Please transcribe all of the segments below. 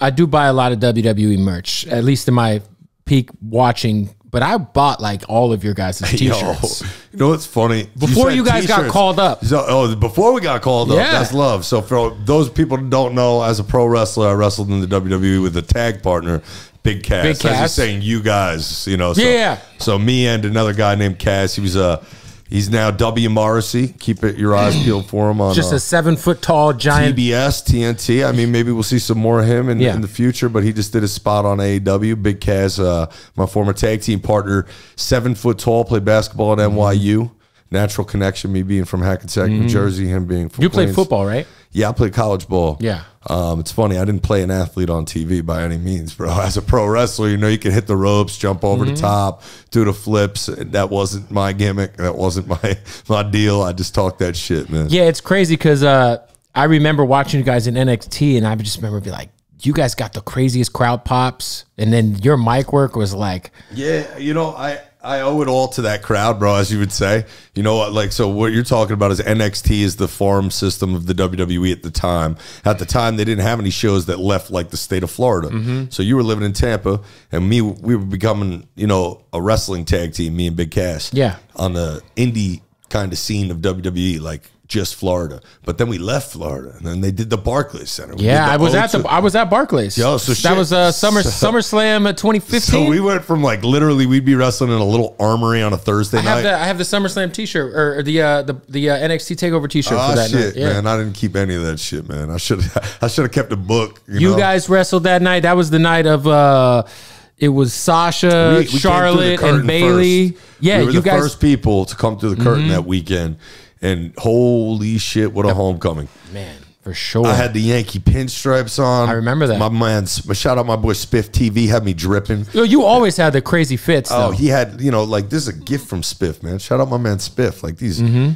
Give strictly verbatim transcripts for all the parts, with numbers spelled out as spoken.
I do buy a lot of W W E merch, at least in my peak watching. But I bought like all of your guys' t-shirts. Yo, you know what's funny? Before you, you guys got called up. So, oh, before we got called yeah. up, that's love. So for those people who don't know, as a pro wrestler, I wrestled in the W W E with a tag partner, Big Cass. Big Cass. As he's saying, you guys, you know. So, yeah. So me and another guy named Cass. He was a. Uh, He's now W. Morrissey. Keep it your eyes peeled for him on just uh, a seven foot tall giant. T B S T N T. I mean, maybe we'll see some more of him in, yeah. in the future. But he just did a spot on A E W. Big Cass, uh, my former tag team partner, seven foot tall, played basketball at N Y U. Natural connection, me being from Hackensack, mm-hmm. New Jersey, him being from. You Queens. Played football, right? Yeah, I played college ball. Yeah. Um, it's funny, I didn't play an athlete on T V by any means, bro. As a pro wrestler, you know, you can hit the ropes, jump over mm-hmm. the top, do the flips. That wasn't my gimmick. That wasn't my, my deal. I just talked that shit, man. Yeah, it's crazy because uh, I remember watching you guys in N X T, and I just remember being like, you guys got the craziest crowd pops, and then your mic work was like... Yeah, you know, I... I owe it all to that crowd, bro, as you would say. You know what? Like, so what you're talking about is N X T is the farm system of the W W E at the time. At the time, they didn't have any shows that left, like, the state of Florida. Mm-hmm. So you were living in Tampa, and me, we were becoming, you know, a wrestling tag team, me and Big Cass. Yeah. On the indie kind of scene of W W E, like, just Florida. But then we left Florida, and then they did the Barclays Center. We yeah, I was at the I was at Barclays. Yo, so shit. That was uh, summer so, SummerSlam of twenty fifteen. So we went from like literally we'd be wrestling in a little armory on a Thursday I night. Have the, I have the SummerSlam T-shirt or the uh, the the uh, N X T Takeover T-shirt oh, for that shit, night. Yeah. Man, I didn't keep any of that shit, man. I should I should have kept a book. You, you know? Guys wrestled that night. That was the night of. Uh, It was Sasha, we, we Charlotte, and Bailey. First. Yeah, we were you the guys first people to come through the curtain mm-hmm. that weekend. And holy shit, what a homecoming. Man, for sure. I had the Yankee pinstripes on. I remember that. My man, shout out my boy Spiff T V, had me dripping. Yo, you always had the crazy fits, though. Oh, he had, you know, like, this is a gift from Spiff, man. Shout out my man Spiff. Like, these... Mm-hmm.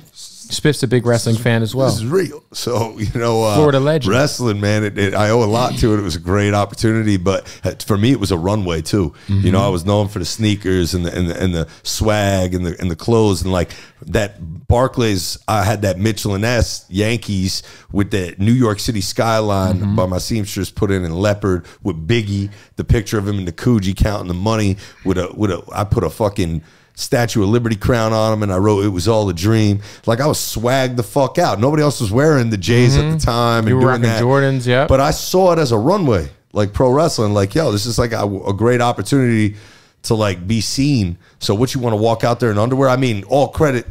Spiff's a big wrestling fan as well. This is real. So, you know, uh, Florida legend. Wrestling, man, it, it, I owe a lot to it. It was a great opportunity. But for me, it was a runway, too. Mm-hmm. You know, I was known for the sneakers and the, and the, and the swag and the, and the clothes. And, like, that Barclays, I had that Michelin-esque Yankees with that New York City skyline mm-hmm. by my seamstress put in in leopard with Biggie, the picture of him in the Coogee counting the money. with a with a I put a fucking... Statue of Liberty crown on him, and I wrote, "It was all a dream." Like, I was swagged the fuck out. Nobody else was wearing the J's mm-hmm. at the time. You and were doing that. Jordans, yeah. But I saw it as a runway, like pro wrestling. Like, yo, this is like a, a great opportunity to like be seen. So, what you want to walk out there in underwear? I mean, all credit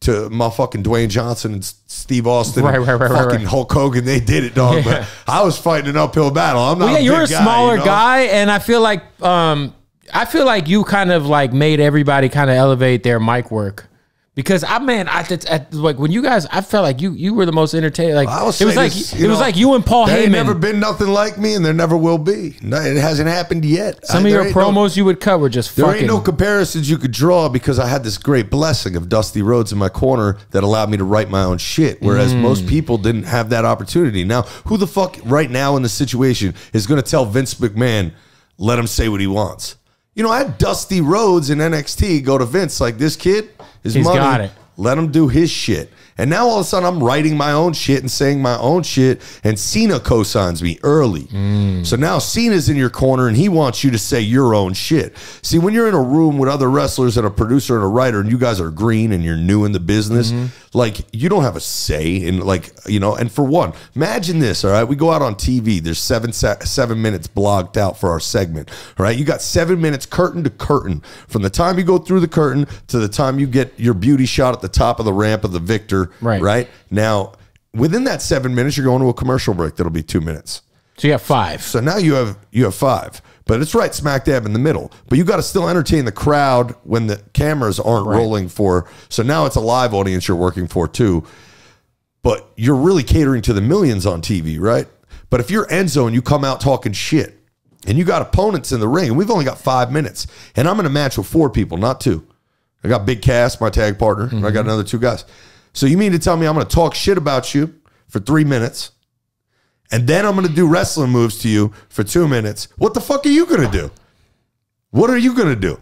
to my fucking Dwayne Johnson and Steve Austin, right, right, right, fucking right, right. Hulk Hogan, they did it, dog. Yeah. But I was fighting an uphill battle. I'm not. Well, yeah, a you're a guy, smaller you know? guy, and I feel like. um I feel like you kind of like made everybody kind of elevate their mic work because I man I at, like when you guys I felt like you you were the most entertaining. Like I was it was like this, it know, was like you and Paul Heyman. Ain't never been nothing like me, and there never will be. No, it hasn't happened yet. Some I, of your promos no, you would cut were just there fucking. There ain't no comparisons you could draw because I had this great blessing of Dusty Rhodes in my corner that allowed me to write my own shit, whereas mm. most people didn't have that opportunity. Now, who the fuck right now in the situation is going to tell Vince McMahon let him say what he wants? You know, I had Dusty Rhodes in N X T go to Vince like, this kid is He's money. Got it. Let him do his shit. And now all of a sudden I'm writing my own shit and saying my own shit, and Cena co-signs me early. Mm. So now Cena's in your corner and he wants you to say your own shit. See, when you're in a room with other wrestlers and a producer and a writer and you guys are green and you're new in the business, mm-hmm. like you don't have a say in like, you know, and for one, imagine this, all right? We go out on T V, there's seven seven minutes blocked out for our segment, all right? You got seven minutes curtain to curtain. From the time you go through the curtain to the time you get your beauty shot at the top of the ramp of the victor, Right. right now, within that seven minutes, you're going to a commercial break that'll be two minutes. So you have five. So now you have you have five, but it's right smack dab in the middle. But you got to still entertain the crowd when the cameras aren't right. rolling for. So now it's a live audience you're working for too, but you're really catering to the millions on T V, right? But if you're Enzo and you come out talking shit, and you got opponents in the ring, and we've only got five minutes, and I'm in a match with four people, not two. I got Big Cass, my tag partner, mm-hmm. and I got another two guys. So you mean to tell me I'm going to talk shit about you for three minutes, and then I'm going to do wrestling moves to you for two minutes? What the fuck are you going to do? What are you going to do?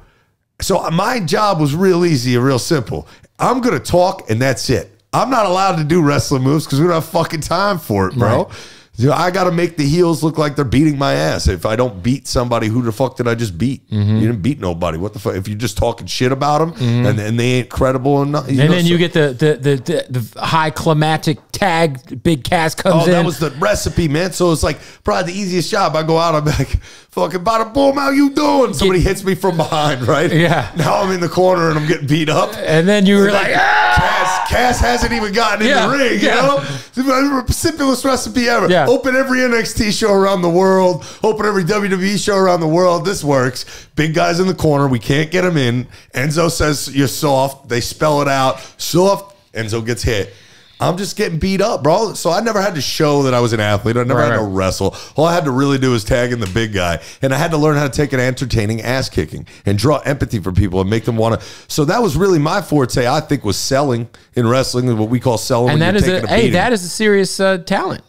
So my job was real easy and real simple. I'm going to talk, and that's it. I'm not allowed to do wrestling moves because we don't have fucking time for it, bro. Right. You know, I got to make the heels look like they're beating my ass. If I don't beat somebody, who the fuck did I just beat? Mm-hmm. You didn't beat nobody. What the fuck? If you're just talking shit about them mm-hmm. and, and they ain't credible enough. And know, then so. you get the the, the the the high climactic tag. Big Cass comes oh, in. Oh, that was the recipe, man. So it's like probably the easiest job. I go out, I'm like, fucking bada boom, how you doing? Somebody get, hits me from behind, right? Yeah. Now I'm in the corner and I'm getting beat up. And then you were like, like ah! Cass, Cass hasn't even gotten yeah, in the ring, yeah. you know? It's the simplest recipe ever. Yeah. Open every N X T show around the world. Open every W W E show around the world. This works. Big guys in the corner. We can't get them in. Enzo says, you're soft. They spell it out. Soft. Enzo gets hit. I'm just getting beat up, bro. So I never had to show that I was an athlete. I never right, had to right. wrestle. All I had to really do was tag in the big guy. And I had to learn how to take an entertaining ass kicking and draw empathy for people and make them want to. So that was really my forte, I think, was selling in wrestling, what we call selling. And that is a, a hey, that is a serious uh, talent.